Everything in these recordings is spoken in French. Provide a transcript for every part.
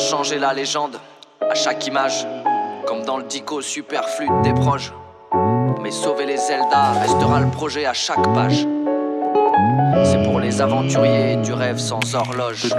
changer la légende à chaque image, comme dans le dico superflu des proches. Mais sauver les Zelda restera le projet à chaque page. C'est pour les aventuriers du rêve sans horloge.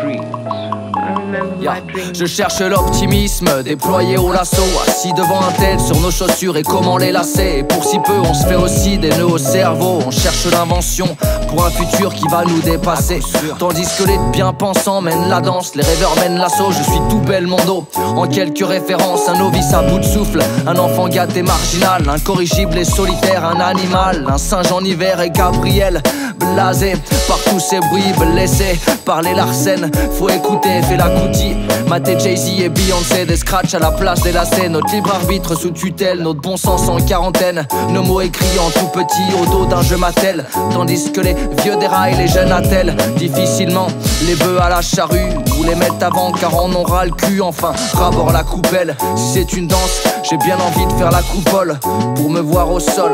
Yeah. Je cherche l'optimisme déployé au lasso, assis devant un tel sur nos chaussures et comment les lasser. Et pour si peu on se fait aussi des nœuds au cerveau. On cherche l'invention pour un futur qui va nous dépasser, tandis que les bien-pensants mènent la danse, les rêveurs mènent l'assaut. Je suis tout Belmondo en quelques références, un novice à bout de souffle, un enfant gâté marginal, incorrigible et solitaire, un animal, un singe en hiver. Et Gabriel blasé par tous ces bruits, blessé par les Larsen. Faut écouter, fais la coutille, maté Jay-Z et Beyoncé. Des scratchs à la place des lacets, notre libre arbitre sous tutelle, notre bon sens en quarantaine, nos mots écrits en tout petit au dos d'un jeu Mattel, tandis que les vieux déraillent, les jeunes attellent difficilement les bœufs à la charrue ou les mettent avant car on aura le cul. Enfin, rabord la coupelle, si c'est une danse, j'ai bien envie de faire la coupole pour me voir au sol.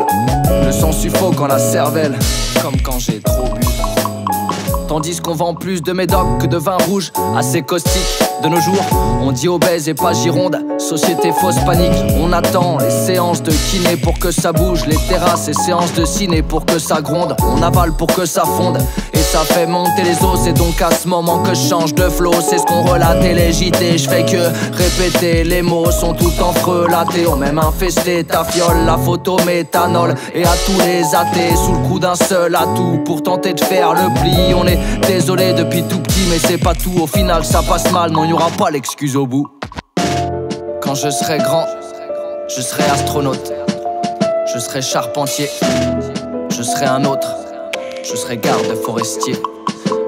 Le sang suffoque en la cervelle, comme quand j'ai trop bu. Tandis qu'on vend plus de médocs que de vin rouge, assez caustique de nos jours. On dit obèse et pas gironde, société fausse panique. On attend les séances de kiné pour que ça bouge, les terrasses et séances de ciné pour que ça gronde. On avale pour que ça fonde et ça fait monter les os. C'est donc à ce moment que je change de flow, c'est ce qu'on relate et les JT. Je fais que répéter, les mots sont tout entrelatés. On même infesté ta fiole, la photo méthanol. Et à tous les athées, sous le coup d'un seul atout pour tenter de faire le pli. On est désolé depuis tout petit, mais c'est pas tout. Au final ça passe mal, non y'aura pas l'excuse au bout. Quand je serai grand, je serai astronaute, je serai charpentier, je serai un autre, je serai garde forestier,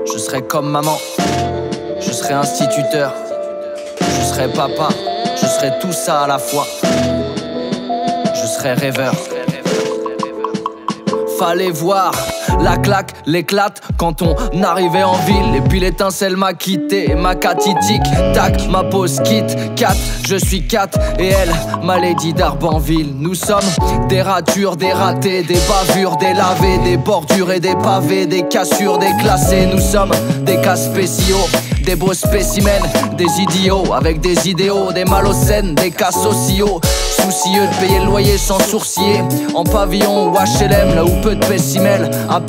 je serai comme maman, je serai instituteur, je serai papa, je serai tout ça à la fois, je serai rêveur. Fallait voir la claque, l'éclate quand on arrivait en ville. Et puis l'étincelle m'a quitté, ma catitique, tac, ma pose quitte, 4, je suis 4 et elle, ma lady d'Arbanville. Nous sommes des ratures, des ratés, des bavures, des lavés, des bordures et des pavés, des cassures, des classés. Nous sommes des cas spéciaux, des beaux spécimens, des idiots avec des idéaux, des malocènes, des cas sociaux, soucieux de payer le loyer sans sourcier, en pavillon ou HLM, là où peu de pécimèles, à peine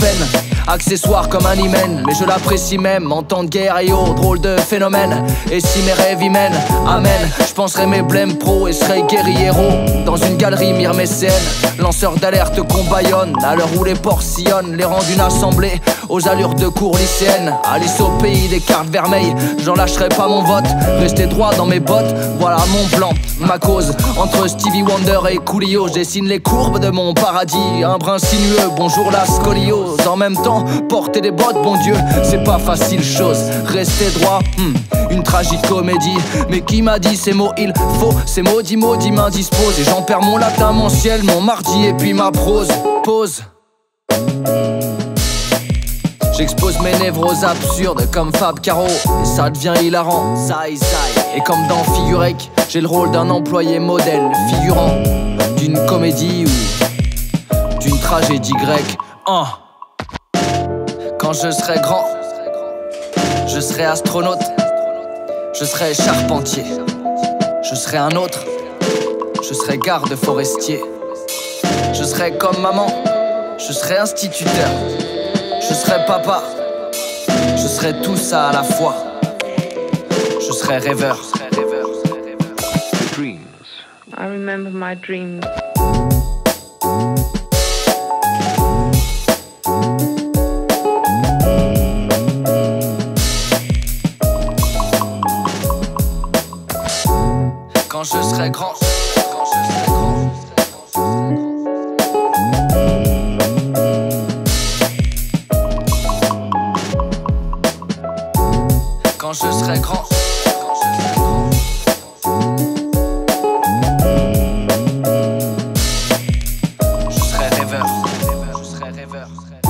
accessoire comme un hymen. Mais je l'apprécie même en temps de guerre et oh, drôle de phénomène. Et si mes rêves y mènent, amen, je penserai mes blèmes pro et serai guerriero dans une galerie myrmécène, lanceur d'alerte qu'on baillonne à l'heure où les porcs sillonnent les rangs d'une assemblée aux allures de cours lycéennes. Alice au pays des cartes vermeilles, j'en lâcherai pas mon vote, rester droit dans mes bottes. Voilà mon plan, ma cause. Entre Stevie Wonder et Coolio, je dessine les courbes de mon paradis, un brin sinueux, bonjour la scoliose. En même temps, porter des bottes, bon Dieu, c'est pas facile chose. Rester droit, une tragicomédie. Mais qui m'a dit ces mots, il faut, ces maudits m'indisposent. Et j'en perds mon latin, mon ciel, mon mardi et puis ma prose. Pause. J'expose mes névroses absurdes comme Fab Caro et ça devient hilarant. Et comme dans Figurec, j'ai le rôle d'un employé modèle figurant d'une comédie ou d'une tragédie grecque. Quand je serai grand, je serai astronaute, je serai charpentier, je serai un autre, je serai garde forestier, je serai comme maman, je serai instituteur, je serai papa, je serai tout ça à la fois, je serai rêveur. Dreams. I remember my dreams. Quand je serai grand, quand je serai grand, je serai rêveur.